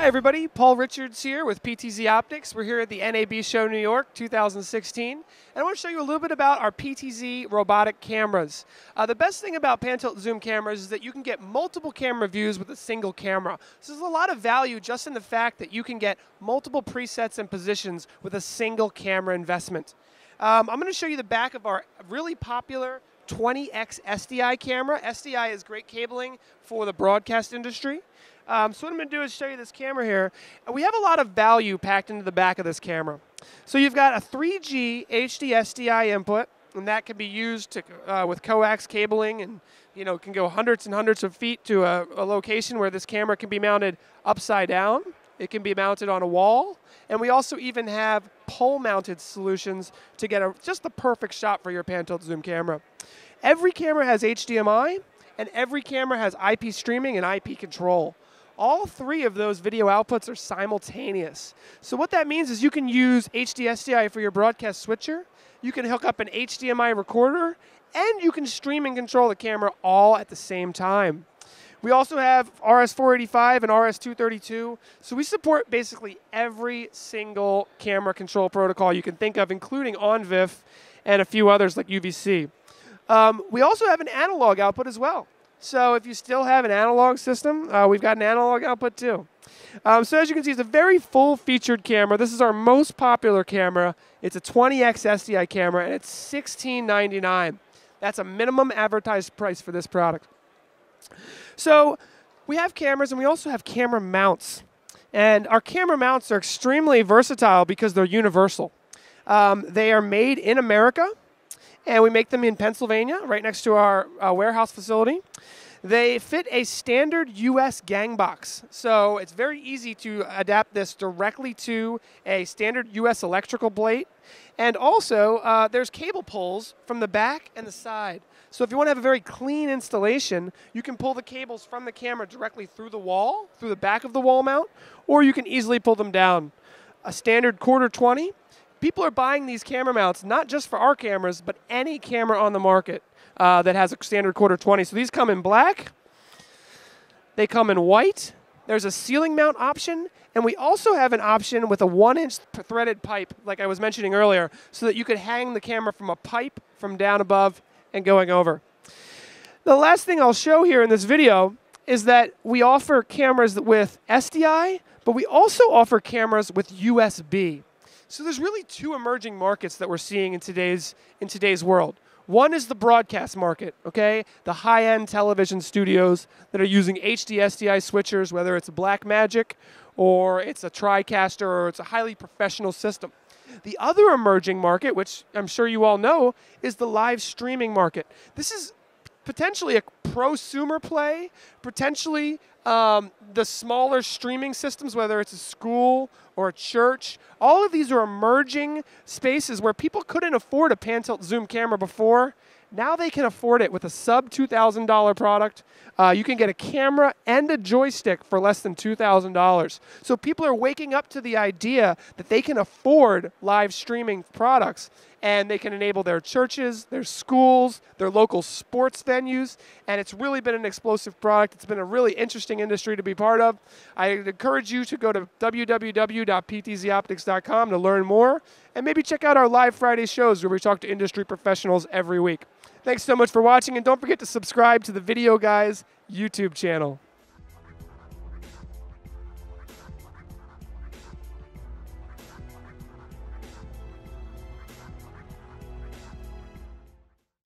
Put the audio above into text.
Hi everybody, Paul Richards here with PTZ Optics. We're here at the NAB Show New York 2016, and I want to show you a little bit about our PTZ robotic cameras. The best thing about pan tilt zoom cameras is that you can get multiple camera views with a single camera. So there's a lot of value just in the fact that you can get multiple presets and positions with a single camera investment. I'm going to show you the back of our really popular 20x SDI camera. SDI is great cabling for the broadcast industry. So what I'm going to do is show you this camera here. We have a lot of value packed into the back of this camera. So you've got a 3G HD SDI input, and that can be used to, with coax cabling, and it can go hundreds and hundreds of feet to a location where this camera can be mounted upside down. It can be mounted on a wall, and we also even have pole-mounted solutions to get just the perfect shot for your pan-tilt zoom camera. Every camera has HDMI, and every camera has IP streaming and IP control. All three of those video outputs are simultaneous. So what that means is you can use HD-SDI for your broadcast switcher, you can hook up an HDMI recorder, and you can stream and control the camera all at the same time. We also have RS-485 and RS-232, so we support basically every single camera control protocol you can think of, including ONVIF and a few others like UVC. We also have an analog output as well. So if you still have an analog system, we've got an analog output too. So as you can see, it's a very full-featured camera. This is our most popular camera. It's a 20x SDI camera, and it's $1,699. That's a minimum advertised price for this product. So we have cameras, and we also have camera mounts. And our camera mounts are extremely versatile because they're universal. They are made in America, and we make them in Pennsylvania, right next to our warehouse facility. They fit a standard U.S. gang box, so it's very easy to adapt this directly to a standard U.S. electrical plate. And also, there's cable pulls from the back and the side. So if you want to have a very clean installation, you can pull the cables from the camera directly through the wall, through the back of the wall mount, or you can easily pull them down. A standard quarter 20. People are buying these camera mounts, not just for our cameras, but any camera on the market that has a standard quarter 20. So these come in black, they come in white, there's a ceiling mount option, and we also have an option with a 1-inch threaded pipe, like I was mentioning earlier, so that you could hang the camera from a pipe from down above and going over. The last thing I'll show here in this video is that we offer cameras with SDI, but we also offer cameras with USB. So there's really two emerging markets that we're seeing in today's world. One is the broadcast market, okay? The high-end television studios that are using HD-SDI switchers, whether it's a Blackmagic or it's a TriCaster or it's a highly professional system. The other emerging market, which I'm sure you all know, is the live streaming market. This is potentially a prosumer play, potentially the smaller streaming systems, whether it's a school or a church. All of these are emerging spaces where people couldn't afford a pan-tilt zoom camera before. Now they can afford it with a sub-$2,000 product. You can get a camera and a joystick for less than $2,000. So people are waking up to the idea that they can afford live streaming products, and they can enable their churches, their schools, their local sports venues, and it's really been an explosive product. It's been a really interesting industry to be part of. I encourage you to go to www.ptzoptics.com to learn more, and maybe check out our live Friday shows where we talk to industry professionals every week. Thanks so much for watching, and don't forget to subscribe to the Videoguys YouTube channel.